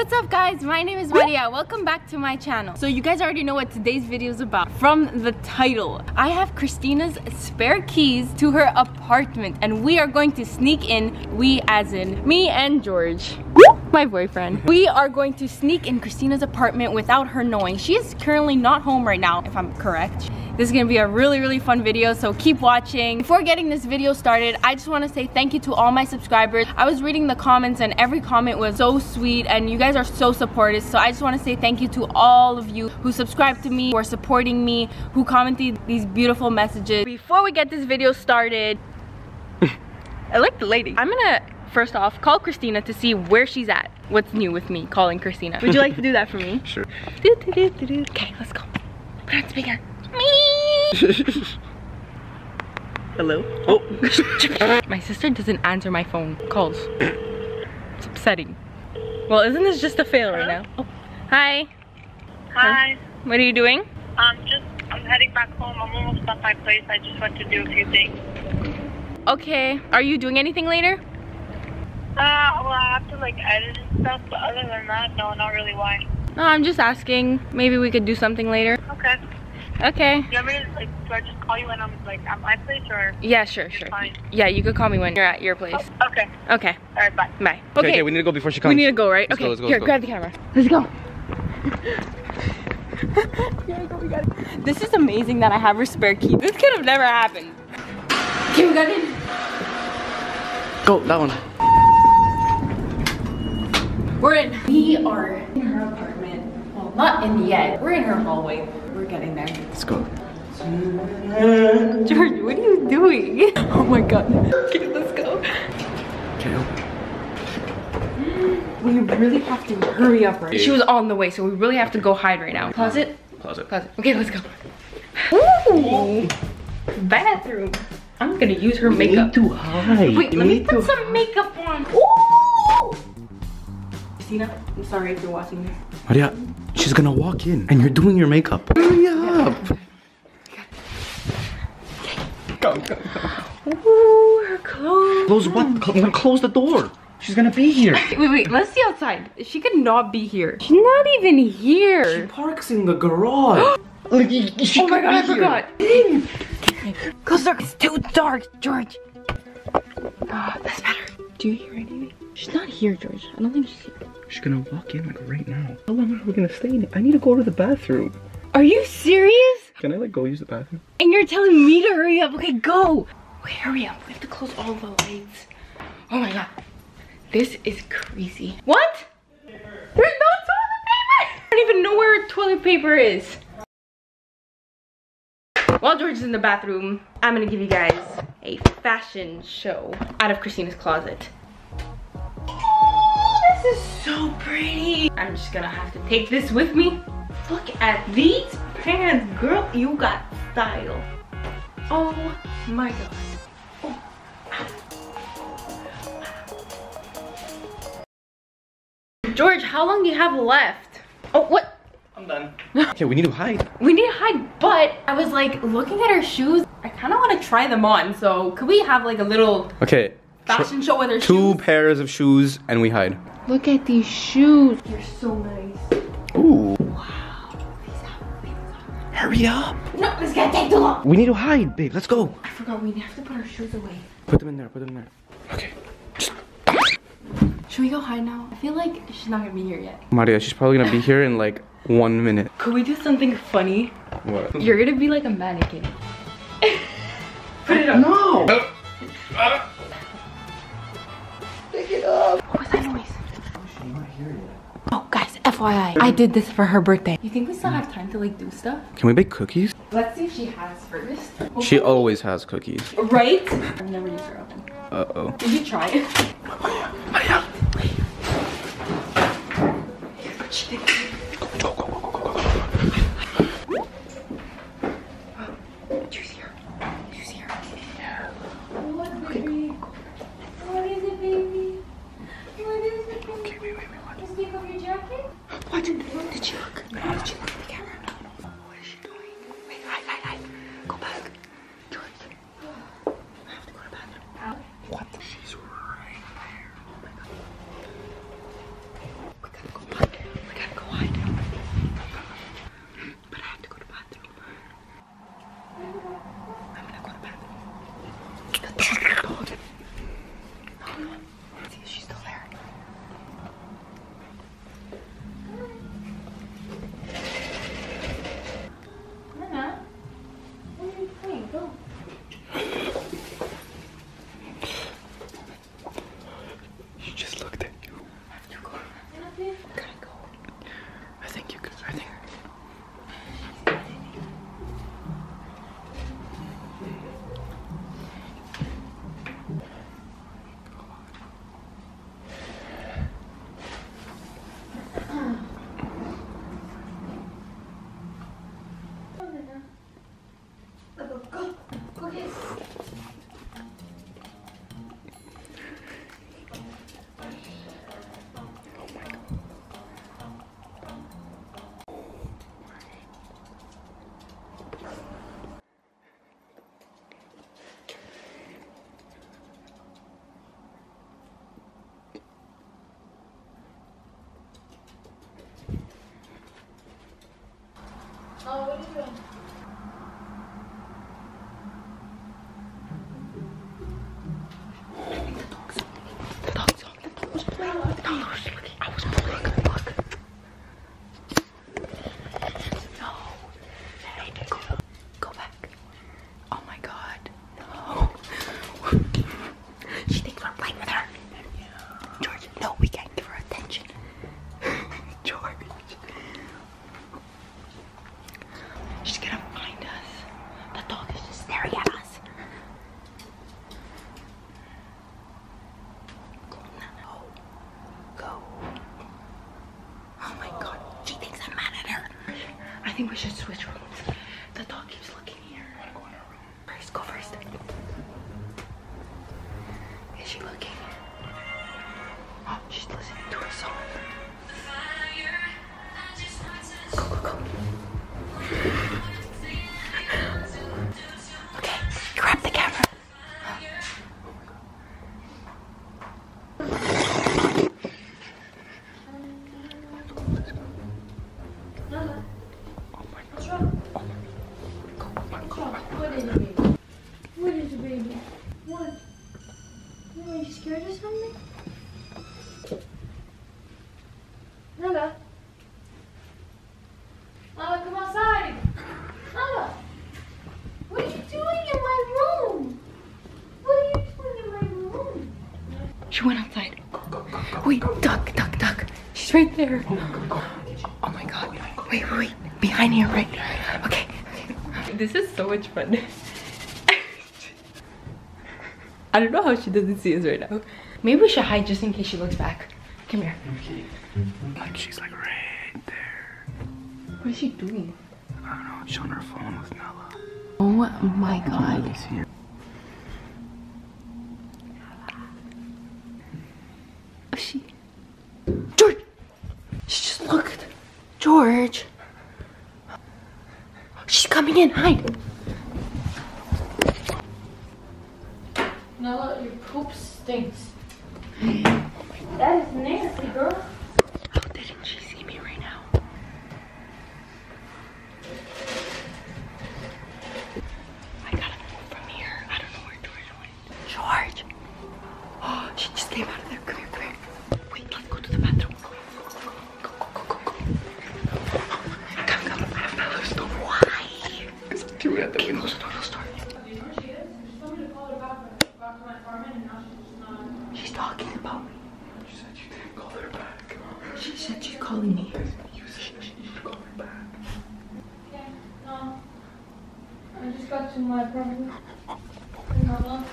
What's up guys, my name is Maria. Welcome back to my channel. So you guys already know what today's video is about. From the title, I have Christina's spare keys to her apartment and we are going to sneak in, we as in me and George. My boyfriend. We are going to sneak in Christina's apartment without her knowing. She is currently not home right now, if I'm correct. This is gonna be a really fun video, so keep watching. Before getting this video started, I just wanna say thank you to all my subscribers. I was reading the comments and every comment was so sweet and you guys are so supportive, so I just wanna say thank you to all of you who subscribed to me, who are supporting me, who commented these beautiful messages. Before we get this video started, I like the lady. I'm gonna first off, call Christina to see where she's at. What's new with me calling Christina? Would you like to do that for me? Sure. Okay, let's go. Put on speaker. Me. Hello? Oh. My sister doesn't answer my phone calls. It's upsetting. Well, isn't this just a fail right now? Oh. Hi. Hi. What are you doing? I'm heading back home. I'm almost at my place. I just want to do a few things. Okay. Are you doing anything later? Well, I have to like edit and stuff, but other than that, no, not really. Why? No, I'm just asking. Maybe we could do something later. Okay. Okay. Do you want me to, like, do I just call you when I'm like at my place, or? Yeah, sure. Fine? Yeah, you could call me when you're at your place. Oh, okay. Okay. All right, bye. Bye. Okay, we need to go before she comes. We need to go, right? Let's okay. Go, let's go, here, let's grab the camera. Let's go. Here we go. We got it. This is amazing that I have her spare key. This could have never happened. Okay, we got in. Go that one. We're in. We are in her apartment. Well, not in yet. We're in her hallway. We're getting there. Let's go. George, what are you doing? Oh my god. Okay, let's go. Okay. We really have to hurry up, right? She was on the way, so we really have to go hide right now. Closet? Closet. Okay, let's go. Ooh! Bathroom. I'm gonna use her makeup. We need to hide. Wait, let me put some makeup on. Ooh! Christina, I'm sorry if you're watching this. Maria, she's gonna walk in and you're doing your makeup. Hurry up! Go. Ooh, her clothes. Close what? Close the door. She's gonna be here. Wait, let's see outside. She could not be here. She's not even here. She parks in the garage. Like, she oh my god, I forgot. Close the door. It's too dark, George. Oh, that's better. Do you hear anything? She's not here, George. I don't think she's here. She's gonna walk in like right now. How long are we gonna stay in? I need to go to the bathroom. Are you serious? Can I like go use the bathroom? And you're telling me to hurry up? Okay, go. Okay, hurry up. We have to close all the lights. Oh my god. This is crazy. What? There's no toilet paper! I don't even know where toilet paper is. While George is in the bathroom, I'm gonna give you guys a fashion show out of Christina's closet. This is so pretty. I'm just gonna have to take this with me. Look at these pants, girl. You got style. Oh my god. Oh. George, how long do you have left? Oh, what? I'm done. Okay, we need to hide. We need to hide, but I was like looking at her shoes. I kind of want to try them on, so could we have like a little... Okay. Fashion show with her shoes. Two pairs of shoes and we hide. Look at these shoes. They're so nice. Ooh. Wow. Please stop. Hurry up. No, it's gonna take too long. We need to hide, babe. Let's go. I forgot we have to put our shoes away. Put them in there. Okay. Should we go hide now? I feel like she's not gonna be here yet. Maria, she's probably gonna be here in like 1 minute. Could we do something funny? What? You're gonna be like a mannequin. Put it up. No. What was that noise? She's not here yet. Oh guys, FYI, I did this for her birthday. You think we still have time to like do stuff? Can we bake cookies? Let's see if she has first. Hopefully. She always has cookies. Right? I've never used her oven. Uh-oh. Did you try it? Maria, wait. Go. Do you see her? Yeah. What? Did she look? No. Did she look at the camera? No. What is she doing? Wait, hide. Go back. George. I have to go to the bathroom. What? She's right there. Oh my god. We gotta go back. I think we should switch rooms. The dog keeps looking here. I wanna go in her room. First, go first. Is she looking? Oh, she's listening to a song. Go, go, go. Okay, grab the camera. Nala. Nala, come outside. Nala, what are you doing in my room? What are you doing in my room? She went outside. Go, go, go, go, wait, go. Duck, duck, duck. She's right there. Go, go, go. Oh my god. Wait, wait. Behind you, right? Okay. This is so much fun. I don't know how she doesn't see us right now. Maybe we should hide just in case she looks back. Come here. Okay. Like she's like right there. What is she doing? I don't know. She's on her phone with Nala. Oh my god. Nala's here. Oh, she. George. She just looked. George. She's coming in. Hide. Nala, your poop stinks. That is nasty, girl. How didn't she see me right now? I gotta move from here. I don't know where George went. George! Oh, she just came out of there. Come here, come here. Wait, let's go to the bathroom. Go, go, go, go, go. Come, come. Why? Because she was at the window. Do you know where she is? She told me to call her back to my apartment, and now she's just not. She's talking about me. She said she didn't call her back. She said she's calling me. You said she didn't call her back. Okay, no. I just got to my apartment. And Nala.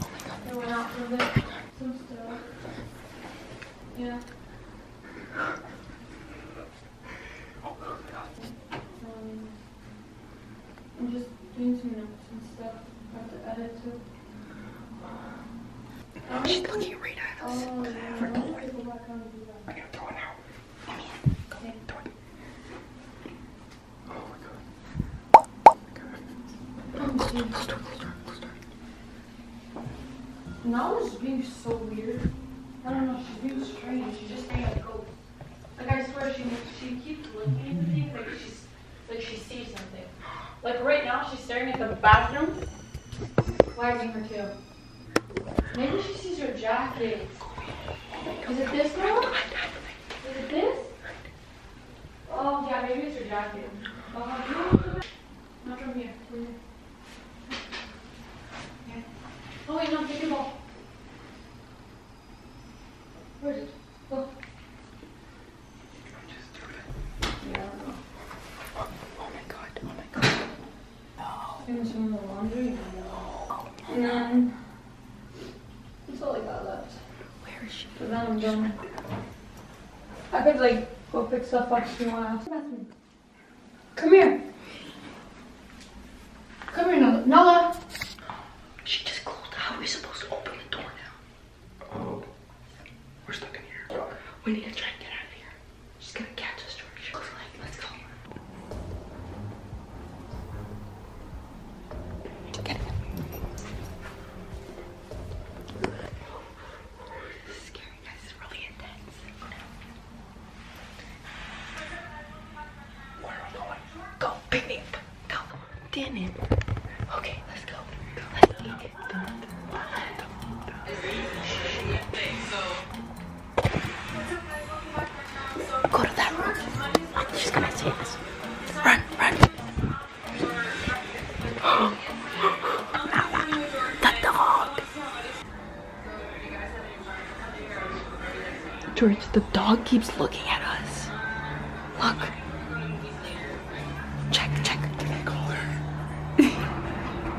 Oh my god. They went out for a bit. Some stuff. Yeah. Oh my god. I'm just doing some notes and stuff. I have to edit too. She's looking right at us. Oh, yeah. I don't know. I'm gonna throw it out. Come here. Go. Okay. Throw it. Oh my god. Oh my god. Close door, close door, close door, close door. Nala's being so weird. I don't know. She's being strange. She just can't go. Like, I swear, she keeps looking at things like she sees something. Like, right now, she's staring at the bathroom, wagging her tail. Maybe she sees her jacket. Is it this girl? Is it this? Oh yeah, maybe it's her jacket. Not from here. From here. Yeah. Oh wait, no, take it off. Where is it? Go. Yeah, I don't know. Oh my god, oh my god. Oh. It was from the laundry. No. And then. That's all I got left. Where is she? So then I'm done. I could like go pick stuff up if you want to. Come here. Come here, Nala. Nala! She just closed. How are we supposed to open the door now? Oh. We're stuck in here. We need to try and get out of here. She's gonna catch us, George. Looks like, let's go. Get it. Go, pick me up. getting it. Okay, let's go. Let's eat it. Go to that room. I'm just gonna say this. Run, run. Nala, the dog. George, the dog keeps looking at us.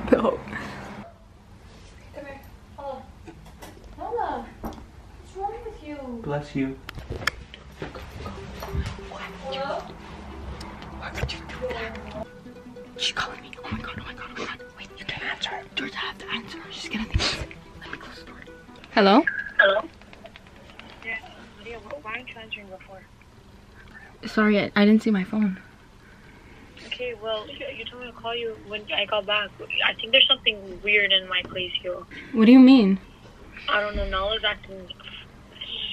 Look. No. Come here. Hello. Nala, what's wrong with you? Bless you. Why would you do that? She's calling me. Oh my god, oh my god, oh my god. Wait, you can't answer. George, I have to answer. She's gonna think. Let me close the door. Hello? Hello? Yeah, Lydia, why aren't you answering before? Sorry, I didn't see my phone. Okay, well, you told me to call you when I got back. I think there's something weird in my place here. What do you mean? I don't know. Nala's acting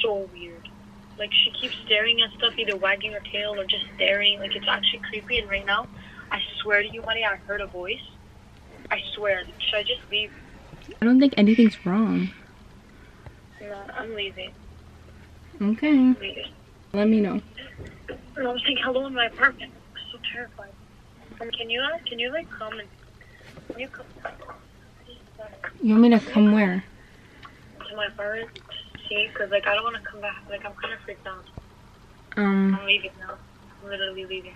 so weird. Like, she keeps staring at stuff, either wagging her tail or just staring. Like, it's actually creepy. And right now, I swear to you, Maria, I heard a voice. I swear. Should I just leave? I don't think anything's wrong. No, I'm leaving. Okay. I'm leaving. Let me know. And I was saying hello in my apartment. I'm so terrified. Can you like come and come? You want me to come where? To my apartment. See, cause like I don't want to come back. Like I'm kind of freaked out. I'm leaving now. I'm literally leaving.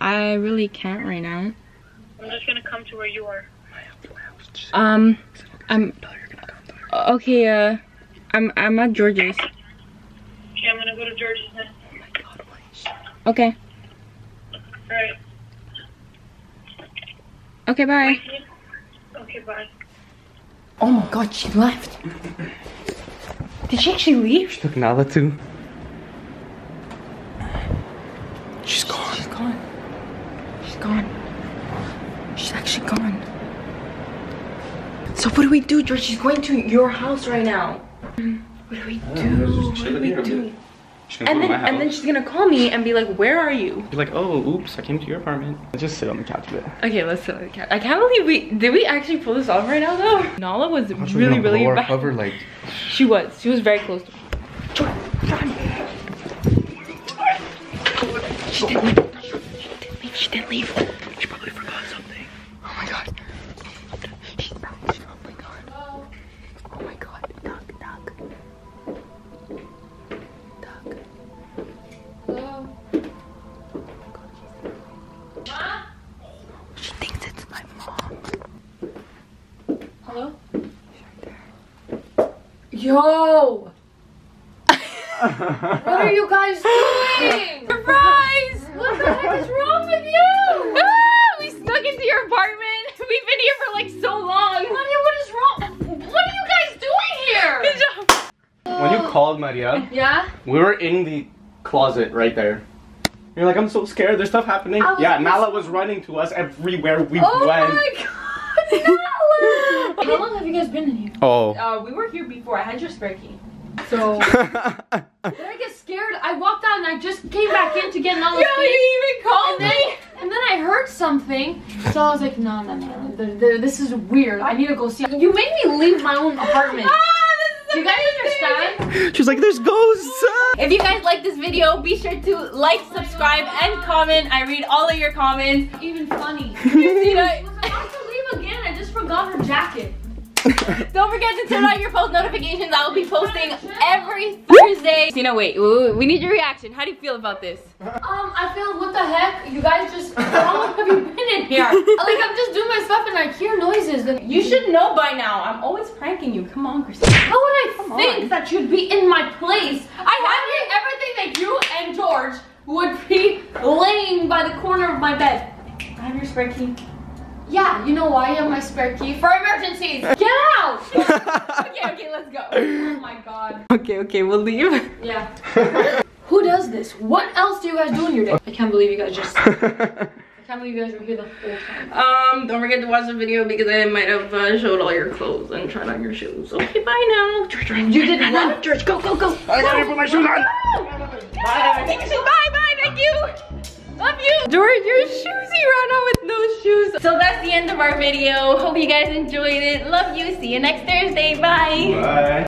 I really can't right now. I'm just gonna come to where you are. Okay. I'm at George's. Okay, I'm gonna go to George's now. Oh my god, what is that? Okay. Alright. Okay, bye. Okay, bye. Oh my god, she left. Did she actually leave? She took Nala too. She's gone. She's gone. She's gone. She's actually gone. So what do we do, George? She's going to your house right now. What do we do? What do we do? And then she's gonna call me and be like, where are you? Be like, oh, oops, I came to your apartment. Let's just sit on the couch a bit. Okay, let's sit on the couch. I can't believe did we actually pull this off right now though? Nala was really, really bad. Cover, like... She was very close to me. George, run. She didn't leave. She probably forgot something. Oh my god. Yo! What are you guys doing? Surprise! What the heck is wrong with you? Ah, we snuck into your apartment. We've been here for like so long. Maria, what is wrong? What are you guys doing here? Good job. When you called, Maria, yeah, we were in the closet right there. You're like, I'm so scared. There's stuff happening. Yeah, Nala was running to us everywhere we went. Oh my god, Nala! How long have you guys been in here? Oh. We were here before. I had your spare key. So. Then I get scared. I walked out and I just came back in to get Nala's Yo, space. You even called me. And then I heard something. So I was like, no, this is weird. I need to go see. You made me leave my own apartment. Do you guys understand? She's like, there's ghosts. If you guys like this video, be sure to like, subscribe, and comment. I read all of your comments. Even funny. Christina. Forgot her jacket. Don't forget to turn on your post notifications. I will be posting every Thursday. Christina, wait, we need your reaction. How do you feel about this? I feel, what the heck? You guys just, how long have you been in here? Like, I'm just doing my stuff and I hear noises. You should know by now. I'm always pranking you. Come on, Christina. How would I think that you'd be in my place? I have everything that you and George would be laying by the corner of my bed. I have your spare key. Yeah, you know why I have my spare key? For emergencies! Get out! Okay, let's go. Oh my god. Okay, we'll leave. Yeah. Who does this? What else do you guys do in your day? I can't believe you guys just... I can't believe you guys were here the whole time. Don't forget to watch the video because I might have showed all your clothes and tried on your shoes. Okay, bye now. George, you did not. George, go. I gotta put my shoes on. Bye. Take your shoes. Bye, thank you. Love you. George, your shoes you ran out with. So that's the end of our video. Hope you guys enjoyed it. Love you. See you next Thursday. Bye. Bye.